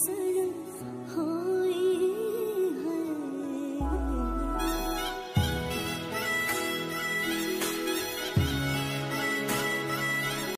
सनम हो।